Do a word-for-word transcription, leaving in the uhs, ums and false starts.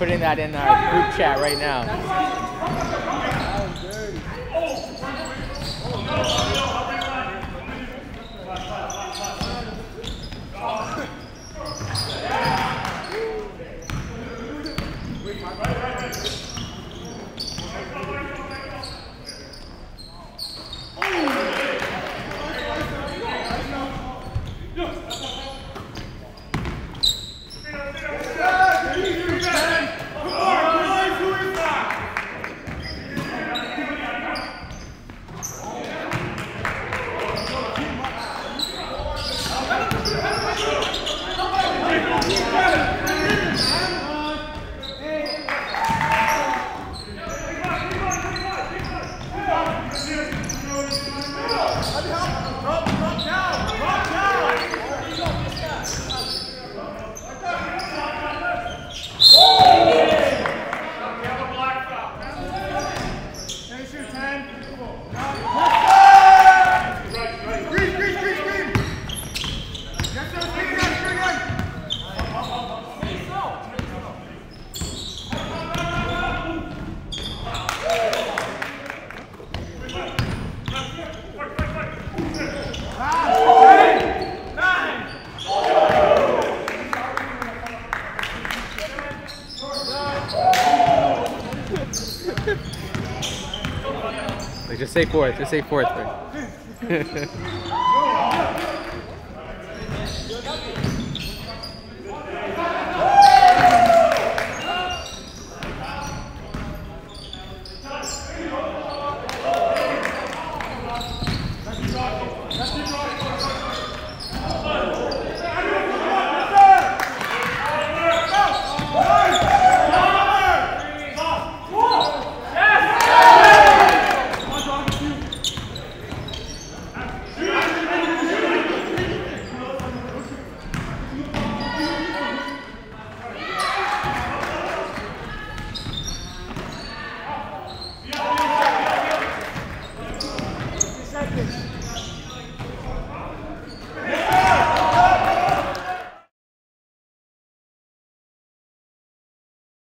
putting that in our group chat right now. Just say fourth, just say fourth.